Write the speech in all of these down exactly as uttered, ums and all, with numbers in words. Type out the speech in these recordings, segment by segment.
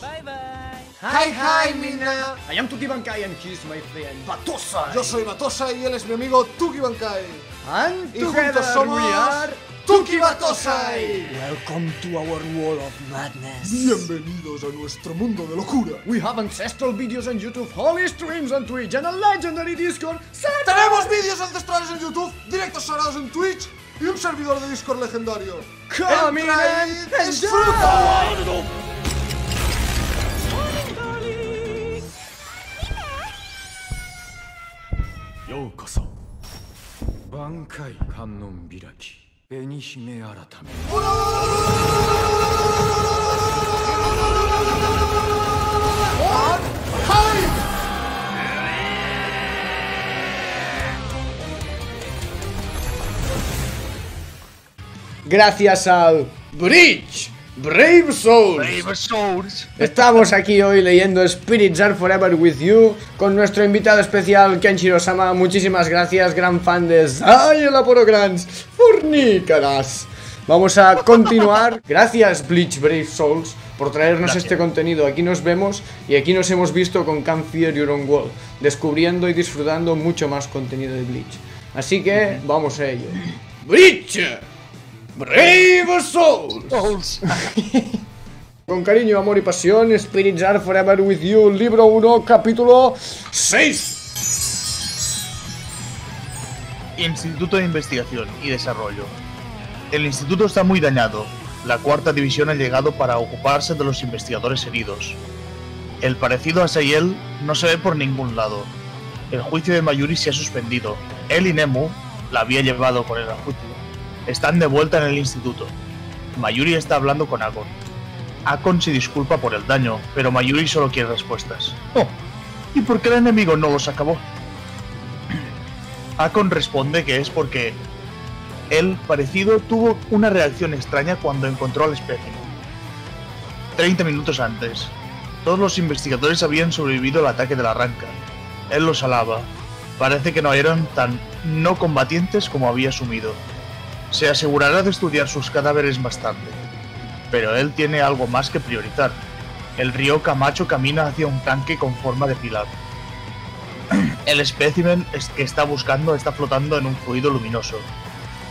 Bye bye. Hi hi Mina. I am Tuki Bankai and he is my friend Batosai. Yo soy Batosai y él es mi amigo Tuki Bankai. And y juntos somos we are Tuki Batosai. Welcome to our world of madness. Bienvenidos a nuestro mundo de locura. We have ancestral videos on YouTube, holy streams on Twitch and a legendary Discord. Server. Tenemos vídeos ancestrales en YouTube, directos sagrados en Twitch y un servidor de Discord legendario. Come in and disfruta. Bankai Kannon Biraki, Benihime Aratame. Gracias al Bleach Brave Souls. Brave Souls. Estamos aquí hoy leyendo Spirits Are Forever With You con nuestro invitado especial Kenshiro-sama. Muchísimas gracias, gran fan de Szayel Apolograns. Fornícaras. Vamos a continuar. Gracias Bleach Brave Souls por traernos gracias. Este contenido. Aquí nos vemos y aquí nos hemos visto con Can't Fear Your Own World, descubriendo y disfrutando mucho más contenido de Bleach. Así que vamos a ello. Bleach Brave Souls. Con cariño, amor y pasión, Spirits Are Forever With You, libro uno, capítulo seis. Instituto de Investigación y Desarrollo. El instituto está muy dañado. La cuarta división ha llegado para ocuparse de los investigadores heridos. El parecido a Szayel no se ve por ningún lado. El juicio de Mayuri se ha suspendido. Él y Nemu, la había llevado con el juicio, están de vuelta en el instituto. Mayuri está hablando con Akon. Akon se disculpa por el daño, pero Mayuri solo quiere respuestas. Oh, ¿y por qué el enemigo no los acabó? Akon responde que es porque el parecido tuvo una reacción extraña cuando encontró al espécimen. treinta minutos antes, todos los investigadores habían sobrevivido al ataque del Arrancar. Él los alaba. Parece que no eran tan no combatientes como había asumido. Se asegurará de estudiar sus cadáveres más tarde, pero él tiene algo más que priorizar. El Ryoka macho camina hacia un tanque con forma de pilar. El espécimen que está buscando está flotando en un fluido luminoso.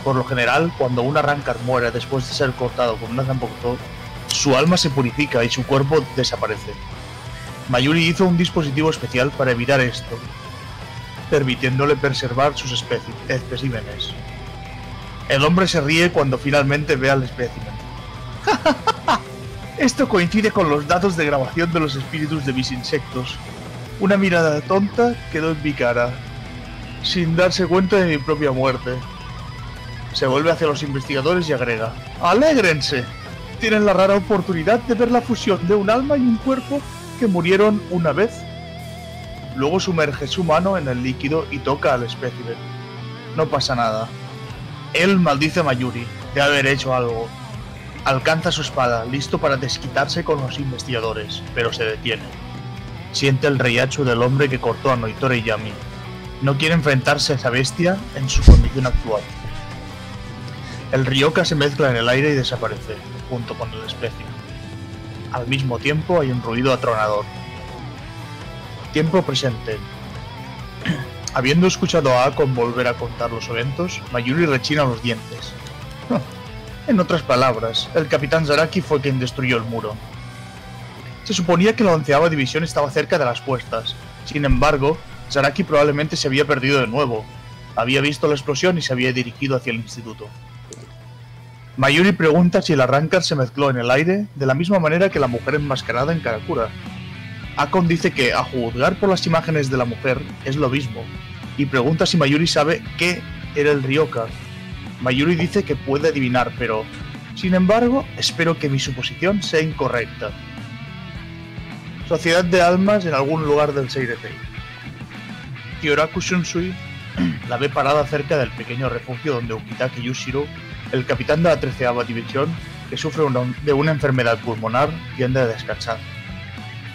Por lo general, cuando un Arrancar muere después de ser cortado con una Zanpakutō, su alma se purifica y su cuerpo desaparece. Mayuri hizo un dispositivo especial para evitar esto, permitiéndole preservar sus especímenes. El hombre se ríe cuando finalmente ve al espécimen. Esto coincide con los datos de grabación de los espíritus de mis insectos. Una mirada tonta quedó en mi cara, sin darse cuenta de mi propia muerte. Se vuelve hacia los investigadores y agrega: ¡Alégrense! Tienen la rara oportunidad de ver la fusión de un alma y un cuerpo que murieron una vez. Luego sumerge su mano en el líquido y toca al espécimen. No pasa nada. Él maldice a Mayuri de haber hecho algo. Alcanza su espada, listo para desquitarse con los investigadores, pero se detiene. Siente el reiatsu del hombre que cortó a Noitori y Yami. No quiere enfrentarse a esa bestia en su condición actual. El Ryoka se mezcla en el aire y desaparece, junto con el espécimen. Al mismo tiempo hay un ruido atronador. Tiempo presente. Habiendo escuchado a Akon volver a contar los eventos, Mayuri rechina los dientes. En otras palabras, el capitán Zaraki fue quien destruyó el muro. Se suponía que la onceava división estaba cerca de las puestas. Sin embargo, Zaraki probablemente se había perdido de nuevo. Había visto la explosión y se había dirigido hacia el instituto. Mayuri pregunta si el Arrancar se mezcló en el aire de la misma manera que la mujer enmascarada en Karakura. Akon dice que, a juzgar por las imágenes de la mujer, es lo mismo, y pregunta si Mayuri sabe qué era el Ryoka. Mayuri dice que puede adivinar, pero, sin embargo, espero que mi suposición sea incorrecta. Sociedad de almas en algún lugar del Seireitei. Kyoraku Shunsui la ve parada cerca del pequeño refugio donde Ukitake Jushiro, el capitán de la treceava división, que sufre una, de una enfermedad pulmonar, tiende a descansar.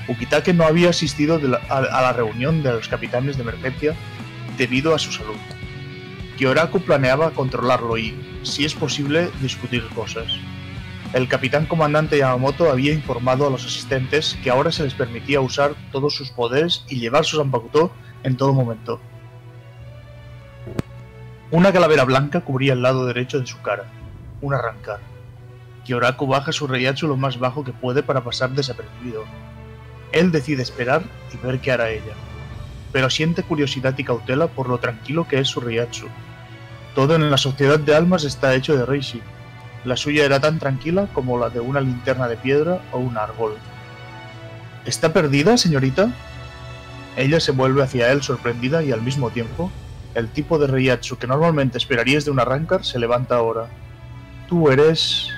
Ukitake no había asistido de la, a, a la reunión de los capitanes de emergencia debido a su salud. Kyoraku planeaba controlarlo y, si es posible, discutir cosas. el capitán comandante Yamamoto había informado a los asistentes que ahora se les permitía usar todos sus poderes y llevar su Zanpakutō en todo momento. Una calavera blanca cubría el lado derecho de su cara, un arrancar. Kyoraku baja su Reiatsu lo más bajo que puede para pasar desapercibido. Él decide esperar y ver qué hará ella, pero siente curiosidad y cautela por lo tranquilo que es su Reiatsu. Todo en la sociedad de almas está hecho de Reishi. La suya era tan tranquila como la de una linterna de piedra o un árbol. ¿Está perdida, señorita? Ella se vuelve hacia él sorprendida y al mismo tiempo, el tipo de Reiatsu que normalmente esperarías de un Arrancar se levanta ahora. Tú eres...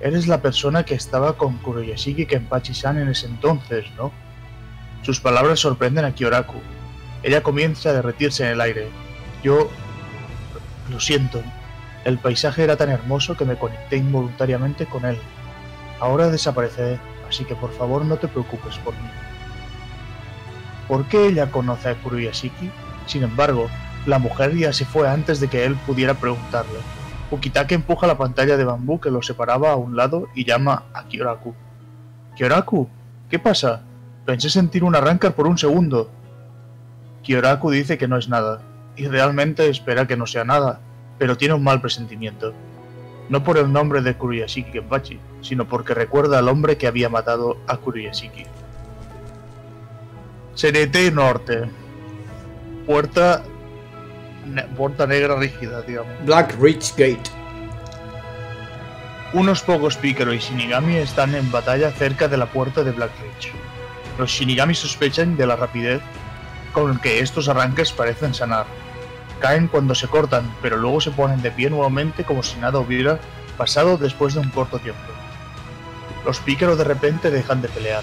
eres la persona que estaba con Kuroyashiki Kenpachi-san en ese entonces, ¿no? Sus palabras sorprenden a Kyoraku. Ella comienza a derretirse en el aire. Yo... lo siento. El paisaje era tan hermoso que me conecté involuntariamente con él. Ahora desapareceré, así que por favor no te preocupes por mí. ¿Por qué ella conoce a Kuroyashiki? Sin embargo, la mujer ya se fue antes de que él pudiera preguntarle. Ukitake empuja la pantalla de bambú que lo separaba a un lado y llama a Kyoraku. ¿Kyoraku? ¿Qué pasa? Pensé sentir un arrancar por un segundo. Kyoraku dice que no es nada, y realmente espera que no sea nada, pero tiene un mal presentimiento. No por el nombre de Kuryashiki Kenpachi, sino porque recuerda al hombre que había matado a Kuryashiki. Seireitei Norte. Puerta... Ne puerta negra rígida, digamos. Black Ridge Gate. Unos pocos pícaros y shinigami están en batalla cerca de la puerta de Black Ridge. Los shinigami sospechan de la rapidez con que estos arranques parecen sanar. Caen cuando se cortan, pero luego se ponen de pie nuevamente como si nada hubiera pasado después de un corto tiempo. Los pícaros de repente dejan de pelear.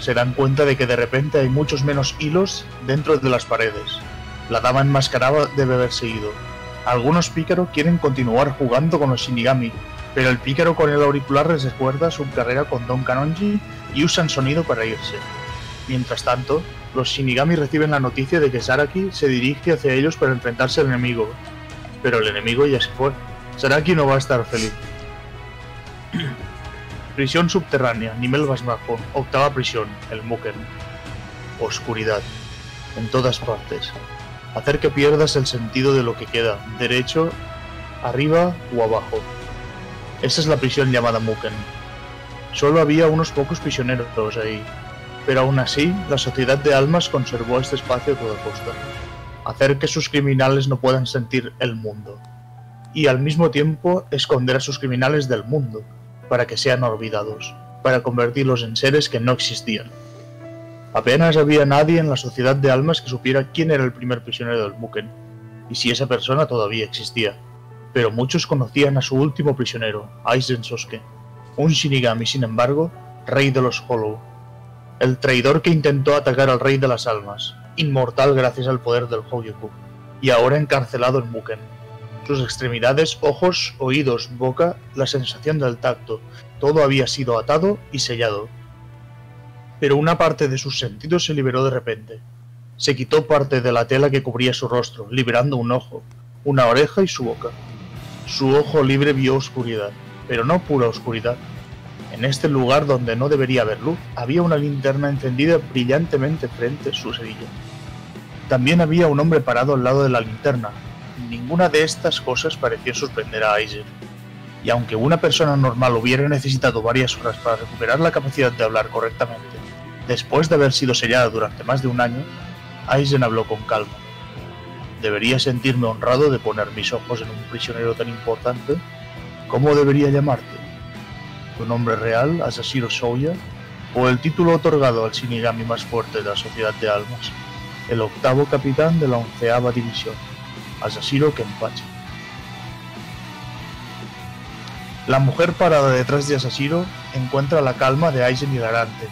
Se dan cuenta de que de repente hay muchos menos hilos dentro de las paredes. La dama enmascarada debe haberse ido. Algunos pícaros quieren continuar jugando con los shinigami, pero el pícaro con el auricular les recuerda su carrera con Don Kanonji y usan sonido para irse. Mientras tanto, los Shinigami reciben la noticia de que Zaraki se dirige hacia ellos para enfrentarse al enemigo. Pero el enemigo ya se fue. Zaraki no va a estar feliz. Prisión subterránea, nivel más bajo, octava prisión, el Muken. Oscuridad. En todas partes. Hacer que pierdas el sentido de lo que queda, derecho, arriba o abajo. Esa es la prisión llamada Muken. Solo había unos pocos prisioneros ahí. Pero aún así, la sociedad de almas conservó este espacio a toda costa. Hacer que sus criminales no puedan sentir el mundo. Y al mismo tiempo, esconder a sus criminales del mundo, para que sean olvidados, para convertirlos en seres que no existían. Apenas había nadie en la sociedad de almas que supiera quién era el primer prisionero del Muken, y si esa persona todavía existía. Pero muchos conocían a su último prisionero, Aizen Sousuke, un Shinigami, sin embargo, rey de los Hollow. El traidor que intentó atacar al Rey de las Almas, inmortal gracias al poder del Hogyoku, y ahora encarcelado en Muken. Sus extremidades, ojos, oídos, boca, la sensación del tacto, todo había sido atado y sellado. Pero una parte de sus sentidos se liberó de repente. Se quitó parte de la tela que cubría su rostro, liberando un ojo, una oreja y su boca. Su ojo libre vio oscuridad, pero no pura oscuridad. En este lugar donde no debería haber luz, había una linterna encendida brillantemente frente a su cerilla. También había un hombre parado al lado de la linterna. Ninguna de estas cosas pareció sorprender a Aizen. Y aunque una persona normal hubiera necesitado varias horas para recuperar la capacidad de hablar correctamente, después de haber sido sellada durante más de un año, Aizen habló con calma. Debería sentirme honrado de poner mis ojos en un prisionero tan importante. ¿Cómo debería llamarte? ¿Tu nombre real, Azashiro Souya, o el título otorgado al Shinigami más fuerte de la Sociedad de Almas, el octavo capitán de la onceava división, Azashiro Kenpachi? La mujer parada detrás de Azashiro encuentra la calma de Aizen hilarante.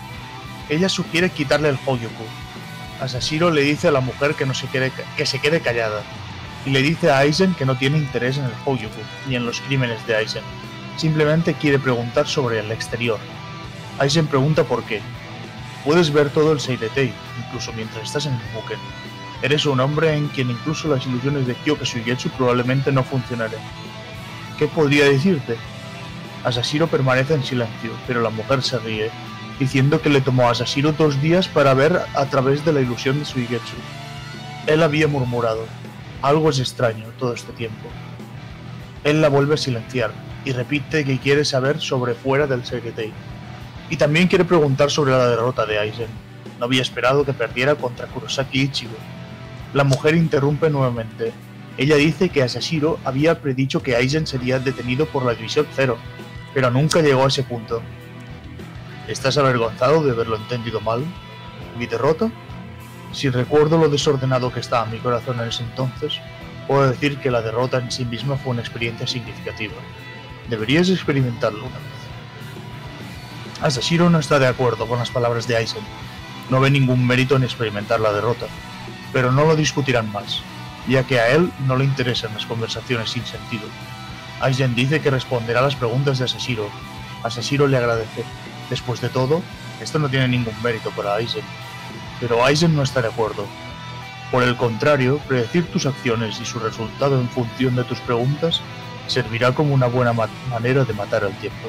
Ella sugiere quitarle el Hogyoku. Azashiro le dice a la mujer que, no se quede, que se quede callada, y le dice a Aizen que no tiene interés en el Hogyoku ni en los crímenes de Aizen. Simplemente quiere preguntar sobre el exterior. Aizen pregunta por qué. Puedes ver todo el Seireitei, incluso mientras estás en el Muken. Eres un hombre en quien incluso las ilusiones de Kyoka Shugetsu probablemente no funcionarán. ¿Qué podría decirte? Azashiro permanece en silencio, pero la mujer se ríe, diciendo que le tomó a Azashiro dos días para ver a través de la ilusión de su Igetsu. Él había murmurado, algo es extraño todo este tiempo. Él la vuelve a silenciar, y repite que quiere saber sobre fuera del Seireitei. Y también quiere preguntar sobre la derrota de Aizen. No había esperado que perdiera contra Kurosaki Ichigo. La mujer interrumpe nuevamente. Ella dice que Azashiro había predicho que Aizen sería detenido por la División Cero, pero nunca llegó a ese punto. ¿Estás avergonzado de haberlo entendido mal? ¿Mi derrota? Si recuerdo lo desordenado que estaba mi corazón en ese entonces, puedo decir que la derrota en sí misma fue una experiencia significativa. Deberías experimentarlo una vez. Azashiro no está de acuerdo con las palabras de Aizen. No ve ningún mérito en experimentar la derrota, pero no lo discutirán más, ya que a él no le interesan las conversaciones sin sentido. Aizen dice que responderá a las preguntas de Azashiro. Azashiro le agradece. Después de todo, esto no tiene ningún mérito para Aizen. Pero Aizen no está de acuerdo. Por el contrario, predecir tus acciones y su resultado en función de tus preguntas servirá como una buena ma- manera de matar al tiempo.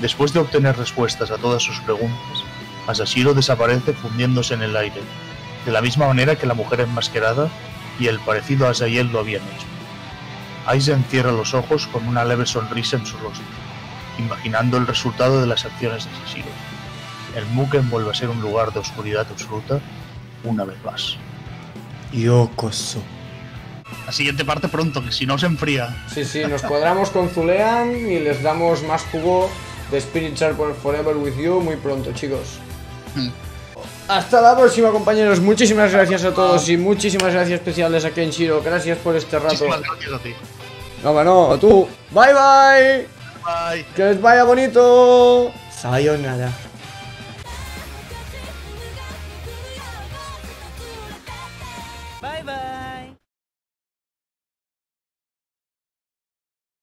Después de obtener respuestas a todas sus preguntas, Azashiro desaparece fundiéndose en el aire, de la misma manera que la mujer enmascarada y el parecido a Szayel lo habían hecho. Aizen cierra los ojos con una leve sonrisa en su rostro, imaginando el resultado de las acciones de Azashiro. El Muken vuelve a ser un lugar de oscuridad absoluta una vez más. Yokoso. La siguiente parte pronto, que si no se enfría. Sí, sí, nos cuadramos con Zulean y les damos más jugo de Spirits Are Forever With You muy pronto, chicos. Mm. Hasta la próxima, compañeros. Muchísimas gracias a todos y muchísimas gracias especiales a Kenshiro. Gracias por este rato. Muchísimas gracias a ti. No, bueno, a tú. Bye, bye. Bye. Que les vaya bonito. Sayonara.